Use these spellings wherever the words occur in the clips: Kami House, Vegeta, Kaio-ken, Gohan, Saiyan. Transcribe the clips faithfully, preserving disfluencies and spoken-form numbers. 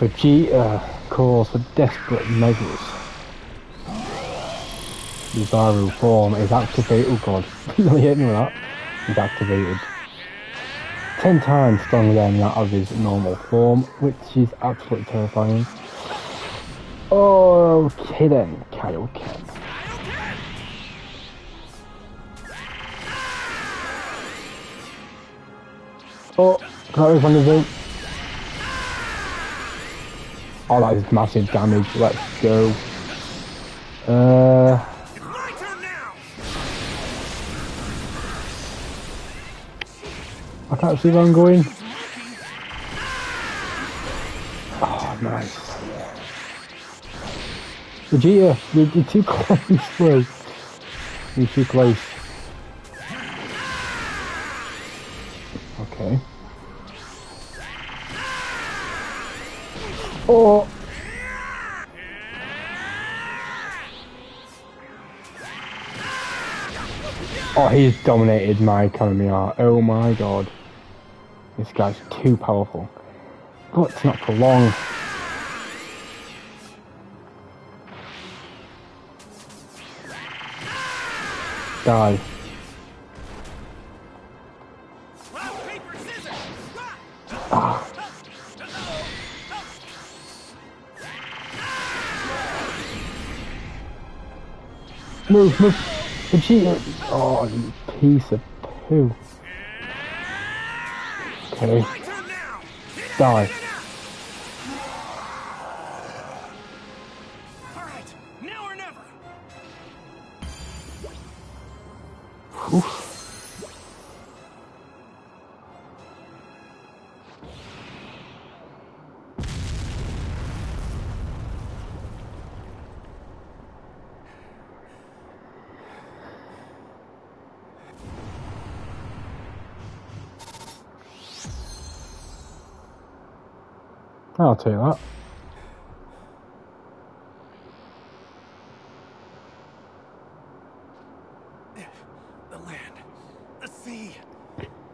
Vegeta calls for desperate measures. Bizarro form is activated. Oh god, really hit me with that. He's activated. Ten times stronger than that of his normal form, which is absolutely terrifying. Okay then, Kaio-ken. Oh, that is wonderful. Oh, that is massive damage. Let's go. Uh. It's my turn now. I can't see where I'm going. Oh, nice. Vegeta, you're, you're too close, bro. You're too close. Okay. Oh. Oh, he's dominated my Kami House. Oh my god. This guy's too powerful. But it's not for long. Die. Move, move, Vegeta! Oh, you piece of poo. Okay. Die. Alright, now or never. Oof. I'll take that. The land, the sea,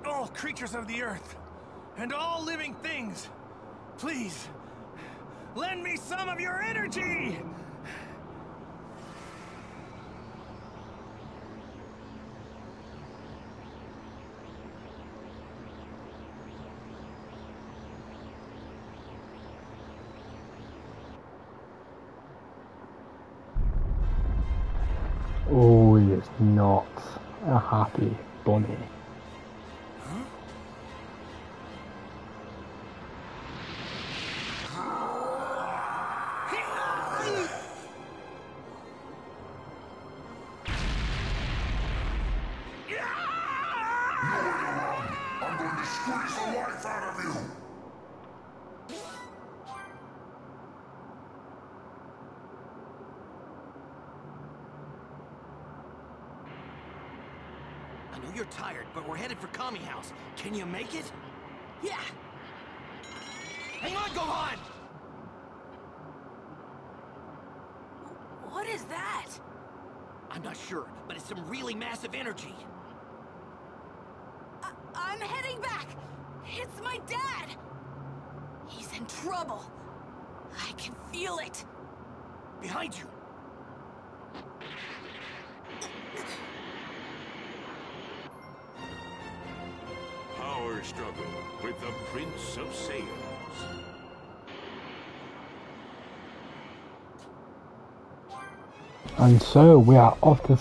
all creatures of the earth, and all living things, please, lend me some of your energy! Oh, he is not a happy bunny. I know you're tired, but we're headed for Kami House. Can you make it? Yeah! Hang on, Gohan! What is that? I'm not sure, but it's some really massive energy. I I'm heading back! It's my dad! He's in trouble. I can feel it. Behind you. Struggle with the Prince of Saiyans. And so we are off the